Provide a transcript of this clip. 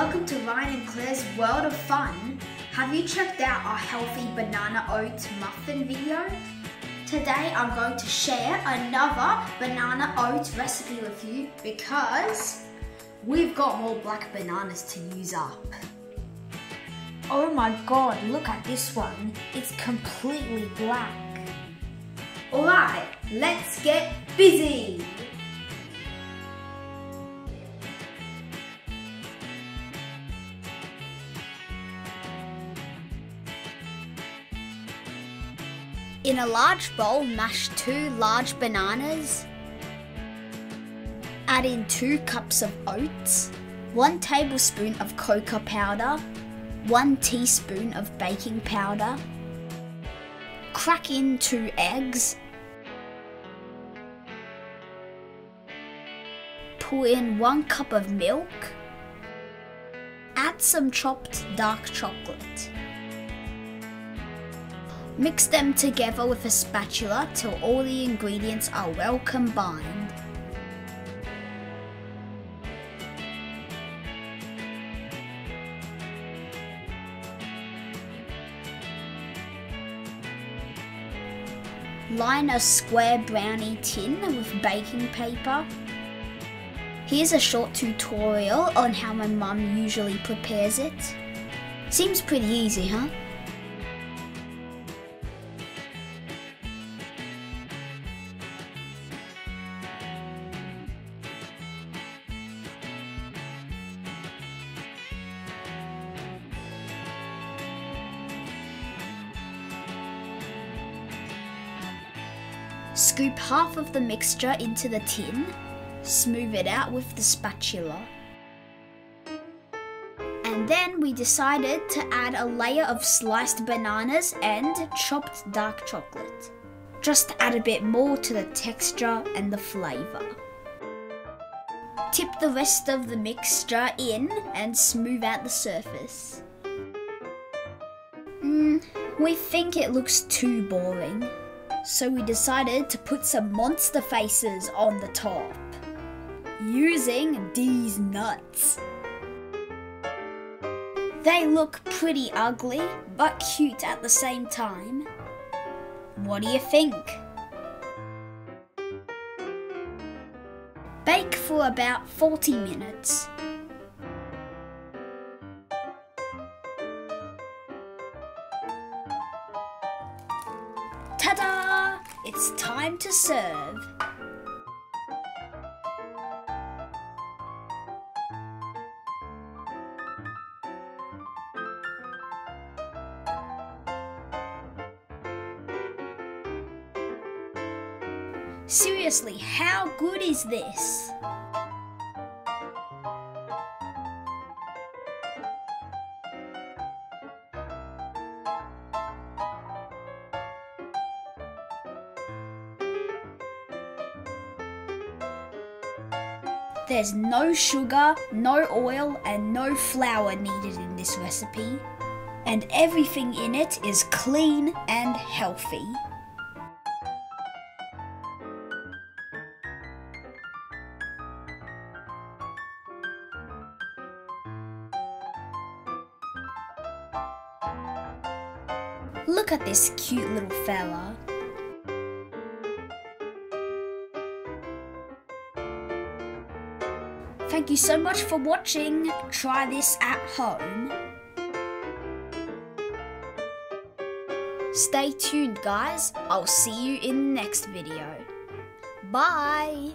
Welcome to Ryan and Claire's World of Fun. Have you checked out our healthy banana oats muffin video? Today I'm going to share another banana oats recipe with you because we've got more black bananas to use up. Oh my god, look at this one. It's completely black. Alright, let's get busy. In a large bowl, mash 2 large bananas, add in 2 cups of oats, 1 tablespoon of cocoa powder, 1 teaspoon of baking powder, crack in 2 eggs, pour in 1 cup of milk, add some chopped dark chocolate. Mix them together with a spatula till all the ingredients are well combined. Line a square brownie tin with baking paper. Here's a short tutorial on how my mum usually prepares it. Seems pretty easy, huh? Scoop half of the mixture into the tin, smooth it out with the spatula. And then we decided to add a layer of sliced bananas and chopped dark chocolate. Just add a bit more to the texture and the flavour. Tip the rest of the mixture in and smooth out the surface. We think it looks too boring. So we decided to put some monster faces on the top, using these nuts. They look pretty ugly, but cute at the same time. What do you think? Bake for about 40 minutes. Ta-da! It's time to serve. Seriously, how good is this? There's no sugar, no oil, and no flour needed in this recipe. And everything in it is clean and healthy. Look at this cute little fella. Thank you so much for watching. Try this at home. Stay tuned, guys. I'll see you in the next video. Bye.